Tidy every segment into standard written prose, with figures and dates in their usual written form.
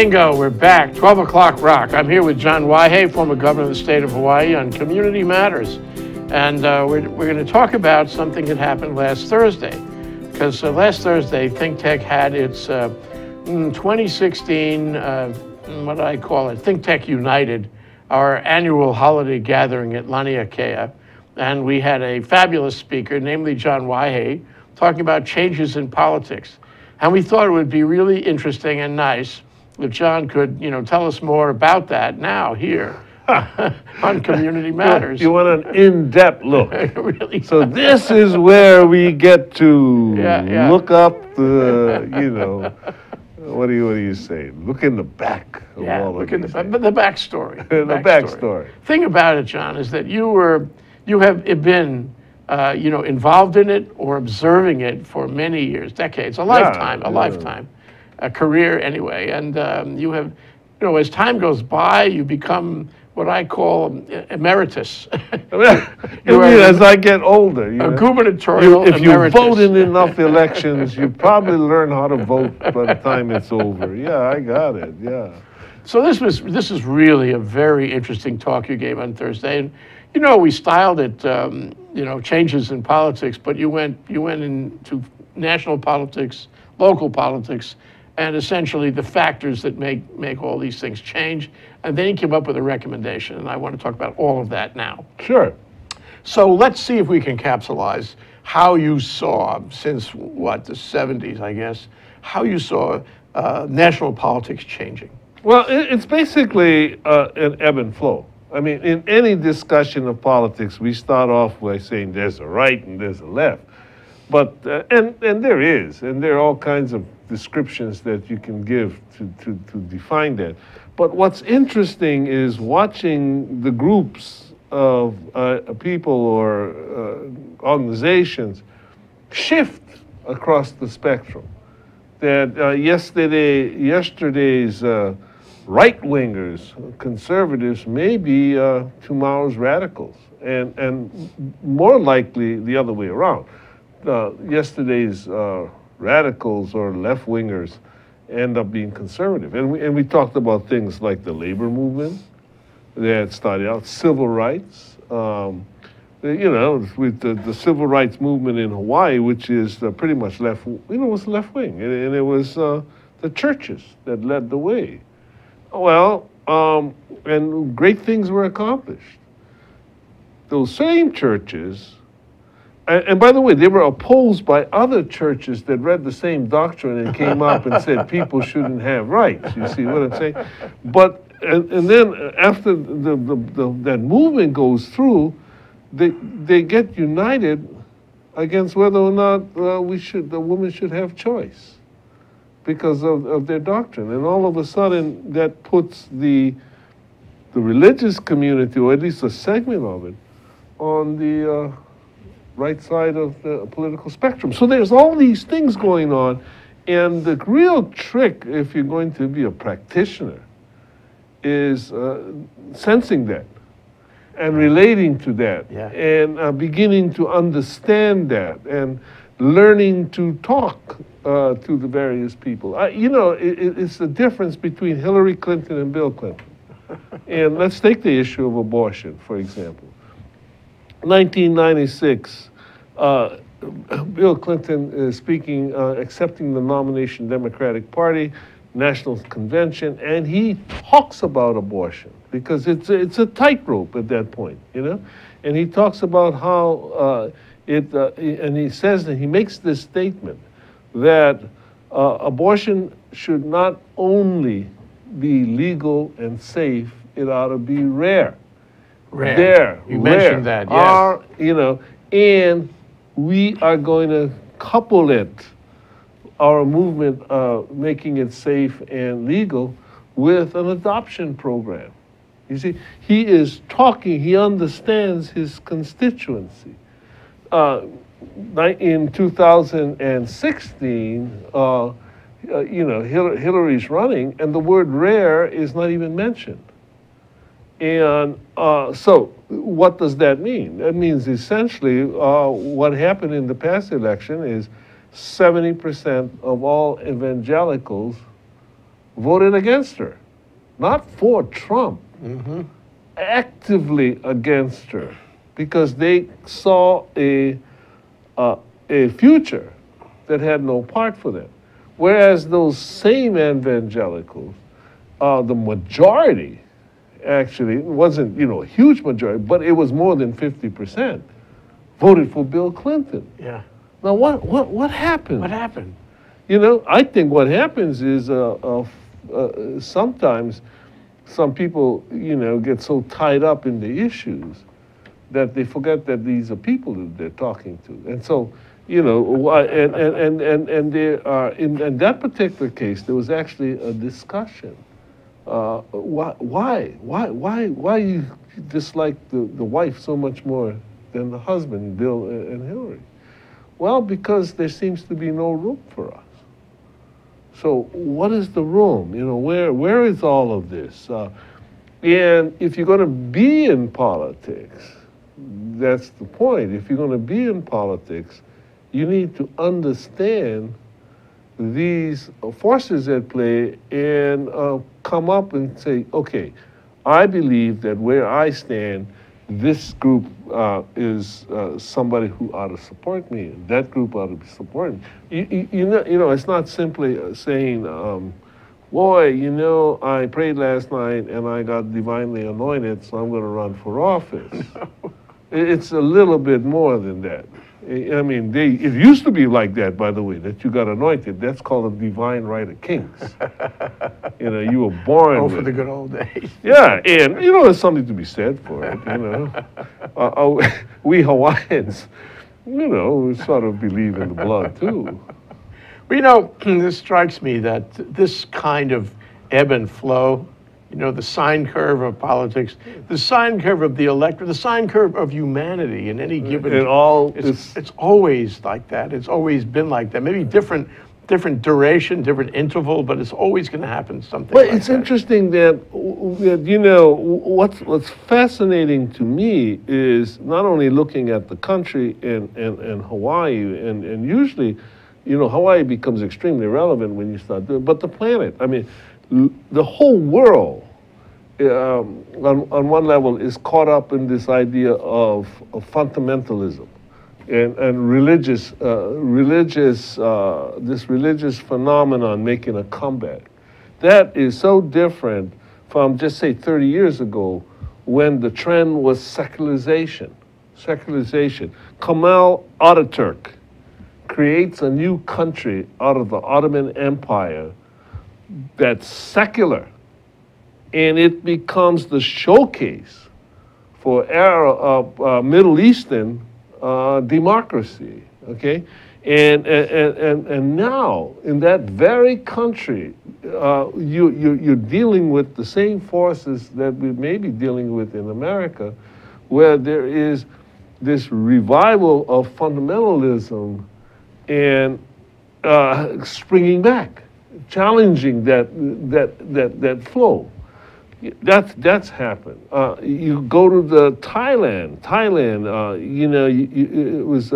Bingo, we're back, 12 o'clock rock. I'm here with John Waihee, former governor of the state of Hawaii, on community matters. And we're going to talk about something that happened last Thursday. Because last Thursday, ThinkTech had its 2016, what do I call it, ThinkTech United, our annual holiday gathering at Laniakea. And we had a fabulous speaker, namely John Waihee, talking about changes in politics. And we thought it would be really interesting and nice if John could, you know, tell us more about that now here on Community Matters. You want an in-depth look. Really? So this is where we get to look up the, you know, what do you say? Look in the back. Of all look in the backstory. The backstory. Thing about it, John, is that you have been you know, involved in it or observing it for many years, decades, a lifetime. A career anyway, and you have, you know, as time goes by, you become what I call emeritus. As I get older, you know, gubernatorial emeritus. If you vote in enough elections, you probably learn how to vote by the time it's over. Yeah, I got it, yeah. So this is really a very interesting talk you gave on Thursday, and you know, we styled it, you know, changes in politics, but you went into national politics, local politics, and essentially the factors that make all these things change. And then he came up with a recommendation, and I want to talk about all of that now. Sure. So let's see if we can capsulize how you saw, since what, the 70s, I guess, how you saw national politics changing. Well, it's basically an ebb and flow. I mean, in any discussion of politics, we start off by saying there's a right and there's a left. But, and there is, and there are all kinds of descriptions that you can give to define that. But what's interesting is watching the groups of people or organizations shift across the spectrum. That yesterday's right-wingers, conservatives, may be tomorrow's radicals, and more likely the other way around. Yesterday's radicals or left-wingers end up being conservative. And we talked about things like the labor movement that started out, civil rights. You know, with the civil rights movement in Hawaii, which is pretty much left, you know, it was left-wing. And it was the churches that led the way. Well, and great things were accomplished. Those same churches, and by the way, they were opposed by other churches that read the same doctrine and came up and said people shouldn't have rights. You see what I'm saying? But and then after that movement goes through, they get united against whether or not the women should have choice because of their doctrine. And all of a sudden, that puts the religious community, or at least a segment of it, on the right side of the political spectrum. So there's all these things going on, and the real trick, if you're going to be a practitioner, is sensing that and relating to that, and beginning to understand that, and learning to talk to the various people. You know, it's the difference between Hillary Clinton and Bill Clinton. And let's take the issue of abortion, for example. 1996, Bill Clinton is speaking, accepting the nomination, Democratic Party, National Convention, and he talks about abortion because it's a tightrope at that point, you know? And he talks about how and he says that he makes this statement that abortion should not only be legal and safe, it ought to be rare. You mentioned that, yes. You know, and we are going to couple it, our movement making it safe and legal, with an adoption program. You see, he is talking, he understands his constituency. In 2016, you know, Hillary's running, and the word rare is not even mentioned. And so what does that mean? That means essentially what happened in the past election is 70% of all evangelicals voted against her, not for Trump, actively against her, because they saw a future that had no part for them. Whereas those same evangelicals, the majority, actually, it wasn't, you know, a huge majority, but it was more than 50%, voted for Bill Clinton. Yeah. Now, what happened? What happened? You know, I think what happens is sometimes some people, you know, get so tied up in the issues that they forget that these are people that they're talking to. And so, you know, and there are, in that particular case, there was actually a discussion. Why you dislike the wife so much more than the husband, Bill and Hillary? Well, because there seems to be no room for us. So what is the room? You know, where is all of this? And if you're going to be in politics, that's the point. If you're going to be in politics, you need to understand these forces at play and come up and say, okay, I believe that where I stand, this group is somebody who ought to support me. That group ought to be supporting me. You know, it's not simply saying, boy, you know, I prayed last night and I got divinely anointed, so I'm going to run for office. It's a little bit more than that. I mean, it used to be like that, by the way, that you got anointed. That's called a divine right of kings. You know, you were born for the good old days. Yeah, and, you know, there's something to be said for it, you know. We Hawaiians, you know, sort of believe in the blood, too. Well, you know, this strikes me that this kind of ebb and flow, you know, the sine curve of politics, the sine curve of the electorate, the sine curve of humanity in any given... It's always like that. It's always been like that. Maybe different duration, different interval, but it's always going to happen something like that. But it's interesting that, you know, what's fascinating to me is not only looking at the country and Hawaii, and usually, you know, Hawaii becomes extremely relevant when you start doing it, but the planet, I mean... The whole world, on one level, is caught up in this idea of fundamentalism and this religious phenomenon making a comeback. That is so different from, just say, 30 years ago, when the trend was secularization. Secularization. Kemal Atatürk creates a new country out of the Ottoman Empire that's secular, and it becomes the showcase for Middle Eastern democracy, okay? And now, in that very country, you're dealing with the same forces that we may be dealing with in America, where there is this revival of fundamentalism and springing back, challenging that flow. That's happened. You go to the Thailand. You know, it was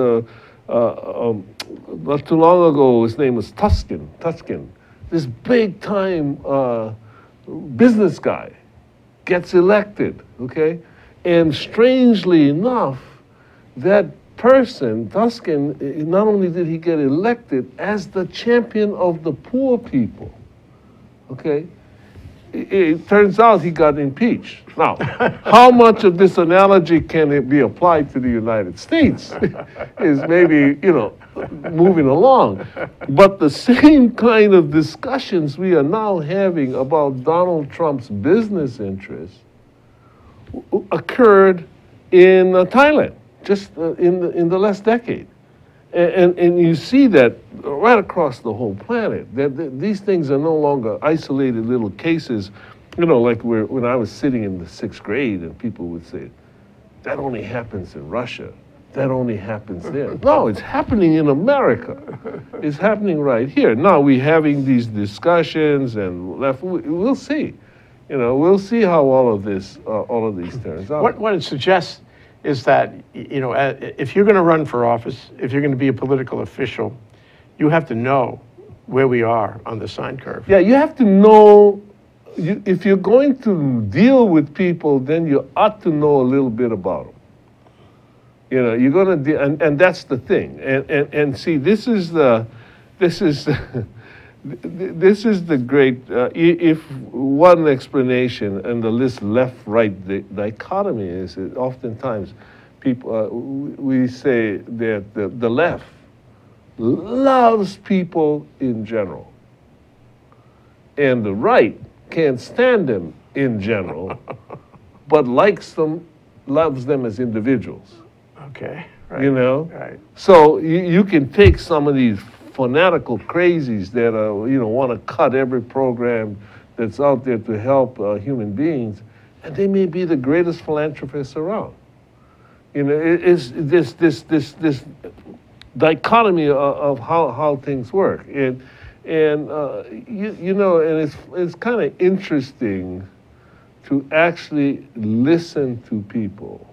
not too long ago. His name was Thaksin. This big time business guy gets elected. Okay, and strangely enough, that person, Thaksin, not only did he get elected as the champion of the poor people, okay? It turns out he got impeached. Now, how much of this analogy can it be applied to the United States is maybe, you know, moving along. But the same kind of discussions we are now having about Donald Trump's business interests occurred in Thailand. Just in the last decade. And you see that right across the whole planet, that these things are no longer isolated little cases. You know, like when I was sitting in the 6th grade and people would say, that only happens in Russia. That only happens there. No, it's happening in America. It's happening right here. Now we're having these discussions and we'll see. You know, we'll see how all of these turns out. What it suggests is that, you know, if you're going to run for office, if you're going to be a political official, you have to know where we are on the sine curve. Yeah, you have to know, if you're going to deal with people, then you ought to know a little bit about them. You know, you're gonna, and that's the thing. And see, this is the great, if one explanation and the list left-right dichotomy is that oftentimes people, we say that the left loves people in general, and the right can't stand them in general, but likes them, loves them as individuals. Okay, right. You know? Right. So you can take some of these fanatical crazies that are, you know, want to cut every program that's out there to help human beings, and they may be the greatest philanthropists around. You know, it's this dichotomy of how things work, and you know, and it's kind of interesting to actually listen to people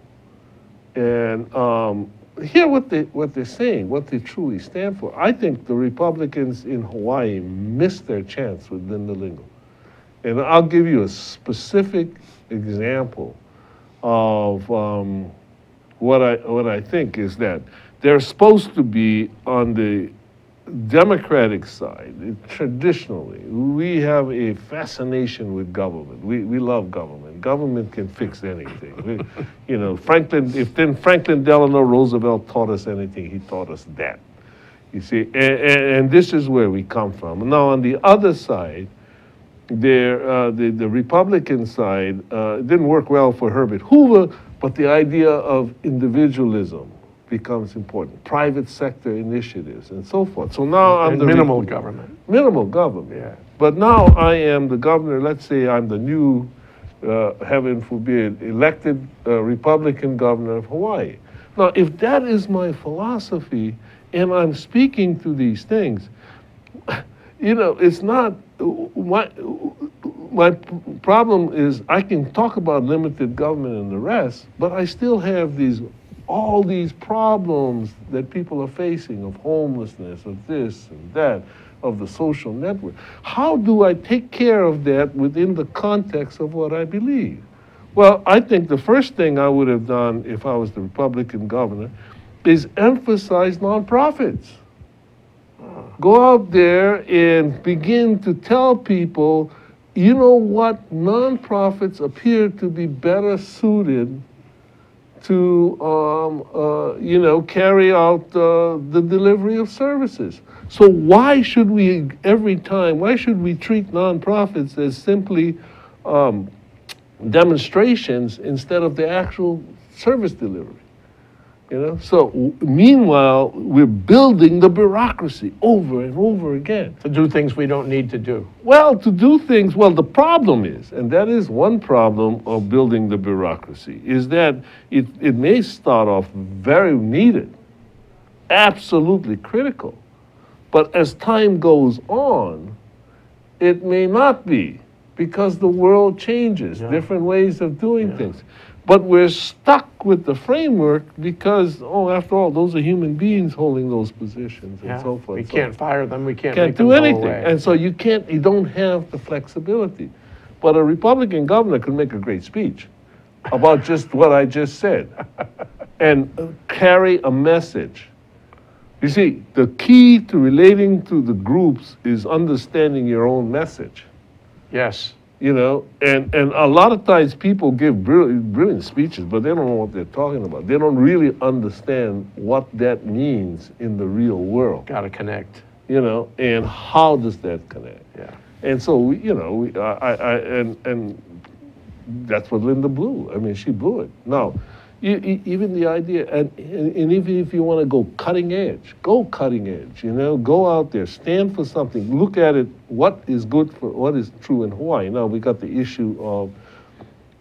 and hear what they're saying, what they truly stand for. I think the Republicans in Hawaii missed their chance with Linda Lingle. And I'll give you a specific example of what I think is that they're supposed to be on the Democratic side. Traditionally, we have a fascination with government. We love government. Government can fix anything. You know, Franklin Delano Roosevelt taught us anything, he taught us that. You see, and this is where we come from. Now, on the other side, the Republican side didn't work well for Herbert Hoover, but the idea of individualism becomes important. Private sector initiatives and so forth. So now I'm the minimal government. Minimal government. Yeah. But now I am the governor. Let's say I'm the new, heaven forbid, elected Republican governor of Hawaii. Now, if that is my philosophy, and I'm speaking to these things, you know, it's not my problem is I can talk about limited government and the rest, but I still have all these problems that people are facing, of homelessness, of this and that, of the social network. How do I take care of that within the context of what I believe? Well, I think the first thing I would have done if I was the Republican governor is emphasize nonprofits. Go out there and begin to tell people, you know what, nonprofits appear to be better suited to you know, carry out the delivery of services. So why should we why should we treat nonprofits as simply demonstrations instead of the actual service delivery? You know. So meanwhile, we're building the bureaucracy over and over again to do things we don't need to do. Well, to do things. Well, the problem is, and that is one problem of building the bureaucracy, is that it may start off very needed, absolutely critical, but as time goes on, it may not be, because the world changes, different ways of doing things. But we're stuck with the framework because, oh, after all, those are human beings holding those positions and so forth. We can't fire them. We can't do anything. And so you don't have the flexibility. But a Republican governor could make a great speech about just what I just said and carry a message. You see, the key to relating to the groups is understanding your own message. Yes. You know, and a lot of times people give brilliant speeches, but they don't know what they're talking about. They don't really understand what that means in the real world. Got to connect. You know, and how does that connect? Yeah. And so, you know, and that's what Linda blew. I mean, she blew it. Now, even the idea, and even if you want to go cutting edge, you know, go out there, stand for something, look at it, what is good for, what is true in Hawaii. Now, we got the issue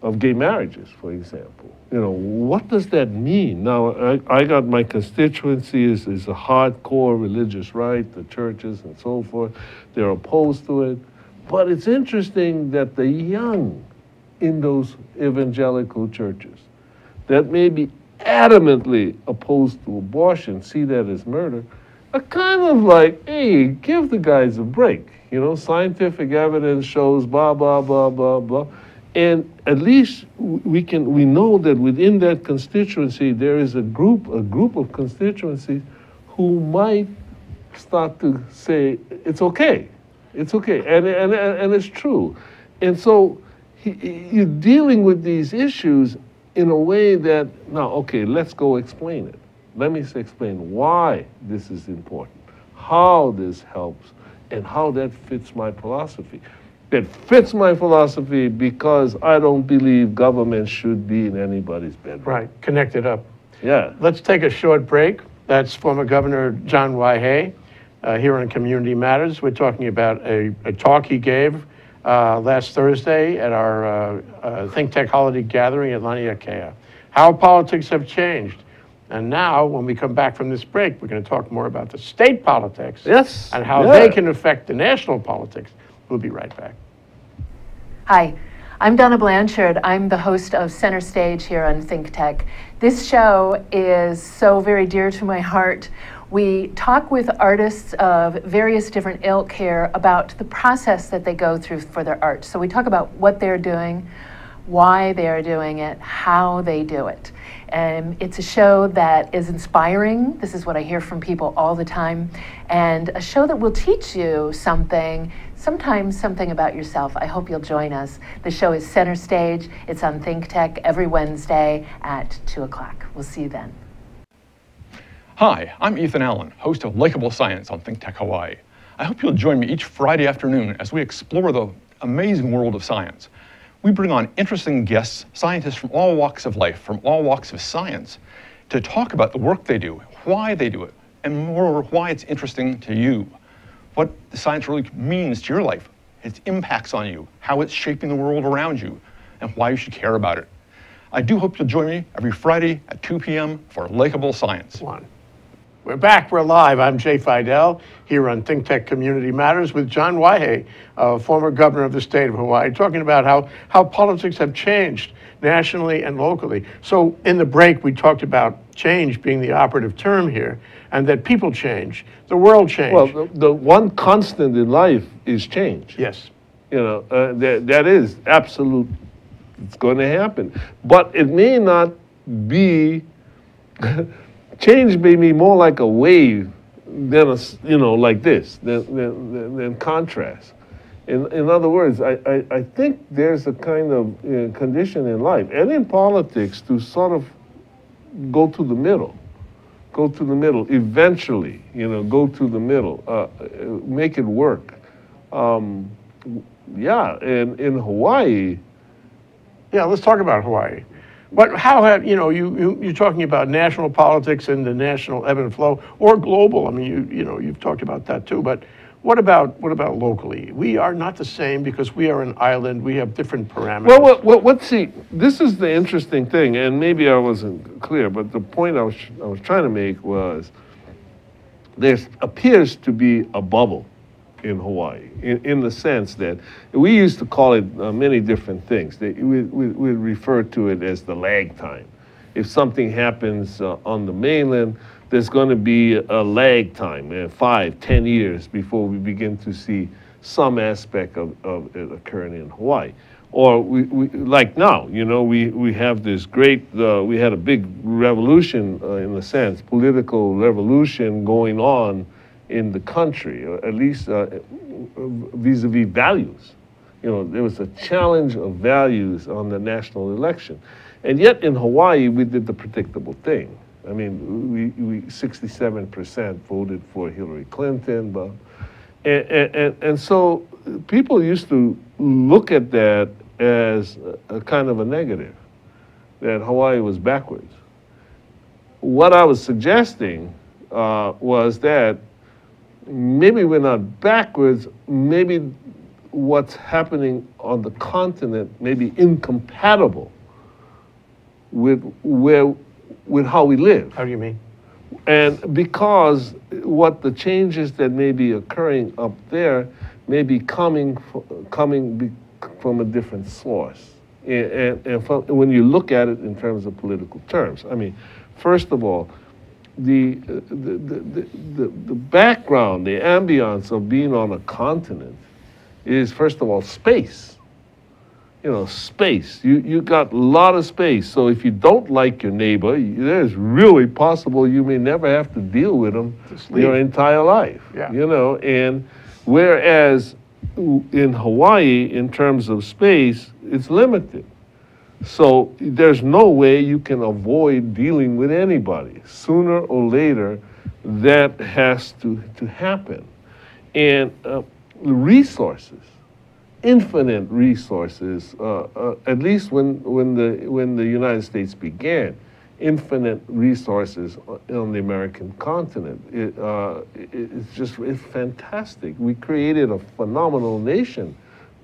of gay marriages, for example. You know, what does that mean? Now, I got my constituency is a hardcore religious right, the churches and so forth, they're opposed to it. But it's interesting that the young in those evangelical churches that may be adamantly opposed to abortion, see that as murder, a kind of like, hey, give the guys a break. You know, scientific evidence shows blah, blah, blah, blah, blah. And at least we can, we know that within that constituency, there is a group of constituencies who might start to say, it's okay. It's okay, and it's true. And so you're dealing with these issues in a way that, now, okay, let's go explain it. Let me explain why this is important, how this helps, and how that fits my philosophy. That fits my philosophy because I don't believe government should be in anybody's bedroom. Right, connect it up. Yeah. Let's take a short break. That's former Governor John Waihee here on Community Matters. We're talking about a talk he gave last Thursday at our ThinkTech holiday gathering at Laniakea. How politics have changed. And now, when we come back from this break, we're going to talk more about the state politics and how they can affect the national politics. We'll be right back. Hi, I'm Donna Blanchard. I'm the host of Center Stage here on ThinkTech. This show is so very dear to my heart. We talk with artists of various different ilk here about the process that they go through for their art. So we talk about what they're doing, why they are doing it, how they do it. And it's a show that is inspiring. This is what I hear from people all the time. And a show that will teach you something, sometimes something about yourself. I hope you'll join us. The show is Center Stage. It's on ThinkTech every Wednesday at 2 o'clock. We'll see you then. Hi, I'm Ethan Allen, host of Likeable Science on ThinkTech Hawaii. I hope you'll join me each Friday afternoon as we explore the amazing world of science. We bring on interesting guests, scientists from all walks of life, from all walks of science, to talk about the work they do, why they do it, and moreover, why it's interesting to you, what the science really means to your life, its impacts on you, how it's shaping the world around you, and why you should care about it. I do hope you'll join me every Friday at 2 p.m. for Likeable Science. We're back, we're live. I'm Jay Fidell here on ThinkTech Community Matters with John Waihee, former governor of the state of Hawaii, talking about how politics have changed nationally and locally. So in the break, we talked about change being the operative term here, and that people change, the world change. Well, the one constant in life is change. Yes. You know, that is absolute, it's going to happen. But it may not be... Change may be more like a wave than a, you know, like this, than contrast. In other words, I think there's a kind of condition in life and in politics to sort of go to the middle, eventually, you know, go to the middle, make it work. Yeah, and in Hawaii. Yeah, let's talk about Hawaii. But how have, you know, you're talking about national politics and the national ebb and flow, or global. I mean, you know, you've talked about that too, but what about locally? We are not the same because we are an island. We have different parameters. Well, let's see. This is the interesting thing, and maybe I wasn't clear, but the point I was trying to make was there appears to be a bubble in Hawaii, in the sense that we used to call it many different things. We refer to it as the lag time. If something happens on the mainland, there's going to be a lag time, 5, 10 years before we begin to see some aspect of it occurring in Hawaii. Or we like now, you know, we have this great, we had a big revolution in a sense, political revolution going on in the country, or at least vis-a-vis values. You know, there was a challenge of values on the national election. And yet in Hawaii, we did the predictable thing. I mean, we 67% voted for Hillary Clinton, but, and so people used to look at that as a kind of a negative, that Hawaii was backwards. What I was suggesting was that maybe we're not backwards, maybe what's happening on the continent may be incompatible with how we live. How do you mean? And because what the changes that may be occurring up there may be coming from a different source. And when you look at it in terms of political terms, I mean, first of all, the background, the ambiance of being on a continent is, first of all, space. You know, space. You got a lot of space. So if you don't like your neighbor, there's really possible you may never have to deal with them your entire life. Yeah. You know, and whereas in Hawaii, in terms of space, it's limited. So there's no way you can avoid dealing with anybody. Sooner or later, that has to happen. And resources, infinite resources, at least when the United States began, infinite resources on the American continent. It's fantastic. We created a phenomenal nation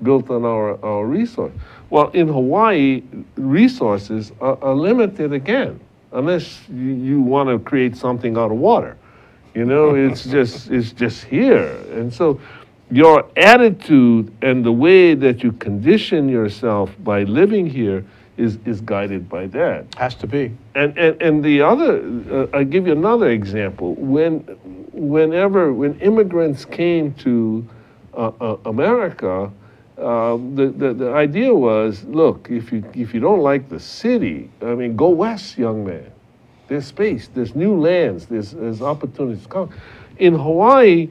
built on our resources. Well, in Hawaii, resources are limited again, unless you want to create something out of water. You know, it's just here. And so your attitude and the way that you condition yourself by living here is guided by that. Has to be. And the other, I'll give you another example. When immigrants came to America, the idea was, look, if you don't like the city, I mean, go west, young man. There's space, there's new lands, there's opportunities to come. In Hawaii,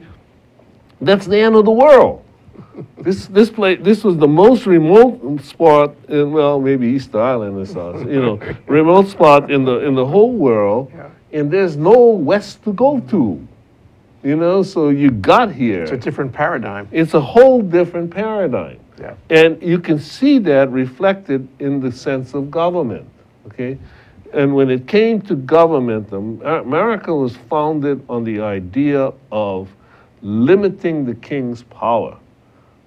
that's the end of the world. This was the most remote spot in, well, maybe Easter Island or something, you know, remote spot in the whole world, yeah. And there's no west to go to. You know, so you got here. It's a different paradigm. It's a whole different paradigm. Yeah. And you can see that reflected in the sense of government, okay? And when it came to government, America was founded on the idea of limiting the king's power.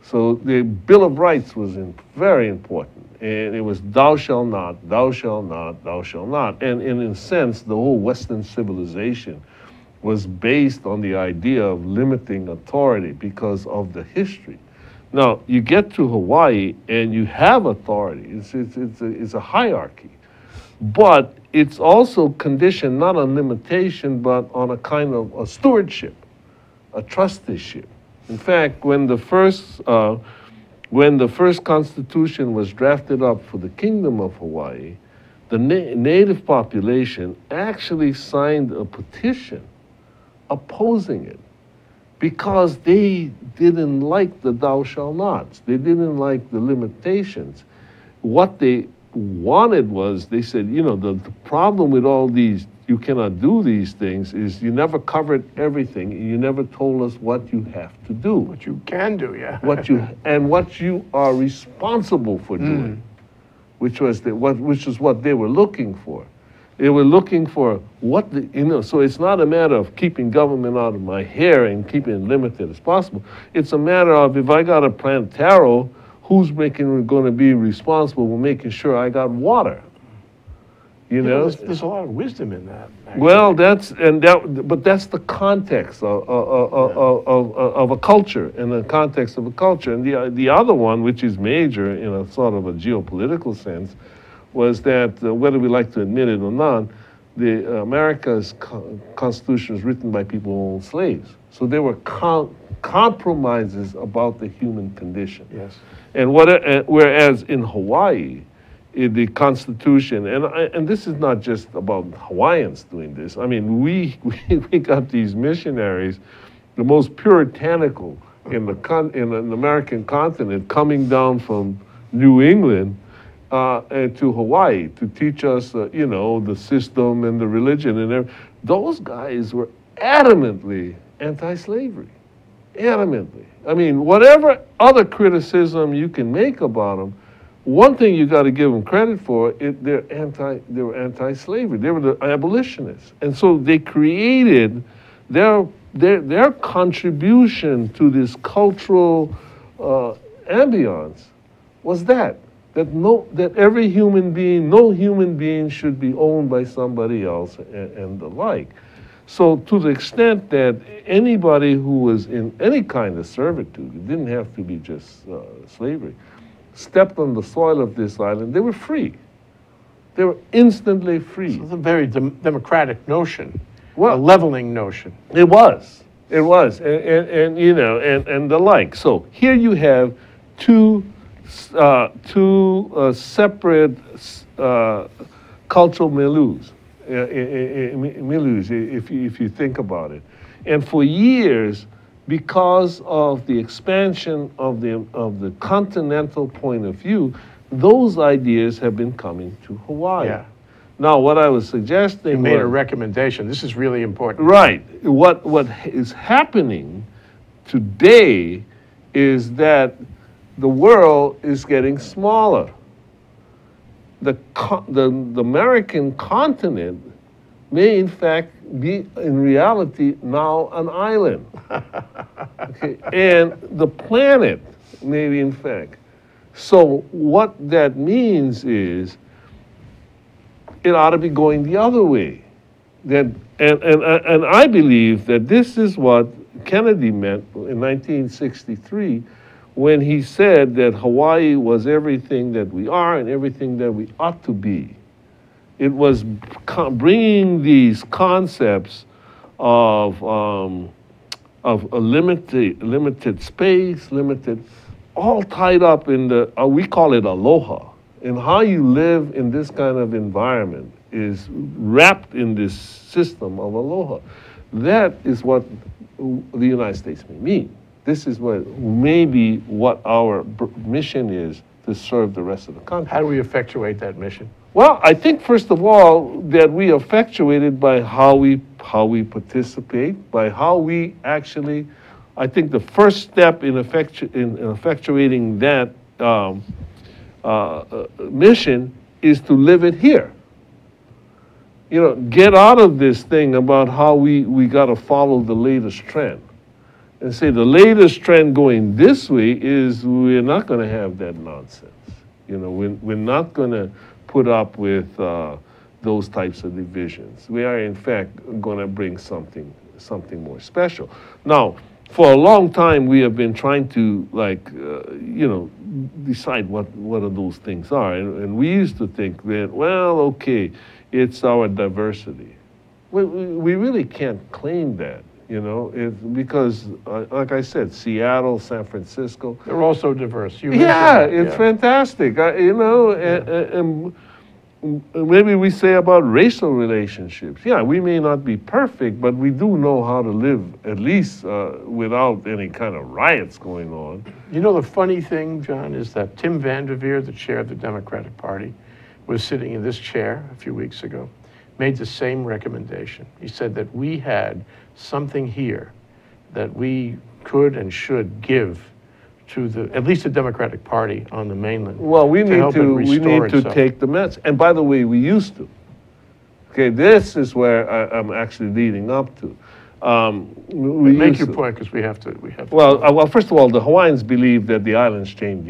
So the Bill of Rights was very important. And it was thou shall not, thou shall not, thou shall not. And in a sense, the whole Western civilization was based on the idea of limiting authority because of the history. Now, you get to Hawaii and you have authority. It's a hierarchy. But it's also conditioned not on limitation, but on a kind of a stewardship, a trusteeship. In fact, when the first constitution was drafted up for the Kingdom of Hawaii, the native population actually signed a petition opposing it because they didn't like the thou shall nots. They didn't like the limitations. What they wanted was, they said, you know, the problem with all these, you cannot do these things, is you never covered everything. You never told us what you have to do. What you can do, yeah. what you are responsible for doing, which is what they were looking for. They were looking for what, you know, so it's not a matter of keeping government out of my hair and keeping it limited as possible. It's a matter of, if I got a plant taro, who's going to be responsible for making sure I got water? You know? There's a lot of wisdom in that. Actually. Well, that's the context of a culture, in the context of a culture. And the other one, which is major in a sort of a geopolitical sense, was that, whether we like to admit it or not, the America's Constitution was written by people who owned slaves. So there were compromises about the human condition. Yes. And whereas in Hawaii, the Constitution, and this is not just about Hawaiians doing this. I mean, we got these missionaries, the most puritanical in the American continent, coming down from New England to Hawaii to teach us, you know, the system and the religion and everything. Those guys were adamantly anti-slavery, adamantly. I mean, whatever other criticism you can make about them, one thing you got to give them credit for, they were anti-slavery. They were the abolitionists, and so they created their contribution to this cultural ambiance was that every human being, no human being should be owned by somebody else and the like. So to the extent that anybody who was in any kind of servitude, it didn't have to be just slavery, stepped on the soil of this island, they were free. They were instantly free. So it's a very democratic notion. well, a leveling notion. It was. It was, and you know, and the like. So here you have two separate cultural milieus. If you think about it, and for years, because of the expansion of the continental point of view, those ideas have been coming to Hawaii. Yeah. Now, what I was suggesting, you made a recommendation. This is really important. Right. What is happening today is that the world is getting smaller. The American continent may, in fact, be, in reality, now an island. Okay. And the planet may be, in fact. So what that means is it ought to be going the other way. That, and I believe that this is what Kennedy meant in 1963 when he said that Hawaii was everything that we are and everything that we ought to be. It was bringing these concepts of a limited space, all tied up in the, we call it aloha. And how you live in this kind of environment is wrapped in this system of aloha. That is what the United States may mean. This is what maybe what our mission is, to serve the rest of the country. How do we effectuate that mission? Well, I think first of all that we effectuate it by how we participate, by how we actually. I think the first step in effectuating that. Mission is to live it here. You know, get out of this thing about how we got to follow the latest trend and say the latest trend going this way is we're not going to have that nonsense. You know, we're not going to put up with those types of divisions. We are, in fact, going to bring something more special. Now, for a long time, we have been trying to, like, you know, decide what are those things are. And we used to think that, well, okay, it's our diversity. We really can't claim that, you know, because, like I said, Seattle, San Francisco. They're also diverse. You yeah, it's yeah. fantastic. You know, and maybe we say about racial relationships. Yeah, we may not be perfect, but we do know how to live, at least without any kind of riots going on. You know, the funny thing, John, is that Tim Vanderveer, the chair of the Democratic Party, was sitting in this chair a few weeks ago, made the same recommendation. He said that we had something here that we could and should give to the, at least the Democratic Party on the mainland. Well, we need to take the Mets. And by the way, we used to. Okay, this is where I'm actually leading up to. We make your point because we have to. Well, first of all, the Hawaiians believe that the islands changed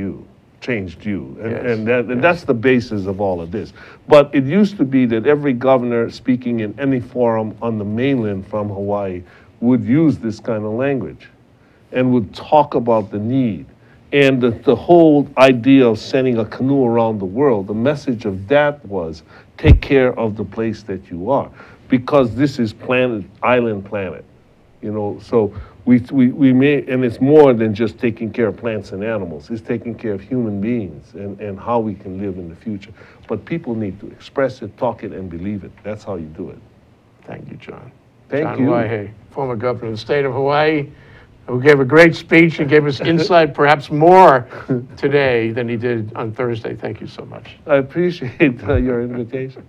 you, and that's the basis of all of this. But it used to be that every governor speaking in any forum on the mainland from Hawaii would use this kind of language and would talk about the need. And the whole idea of sending a canoe around the world, the message of that was, take care of the place that you are, because this is island planet. You know, so we may, and it's more than just taking care of plants and animals, it's taking care of human beings and how we can live in the future. But people need to express it, talk it, and believe it. That's how you do it. Thank you, John. Thank you. John Waihee, former governor of the state of Hawaii, who gave a great speech and gave us insight, perhaps more today than he did on Thursday. Thank you so much. I appreciate your invitation.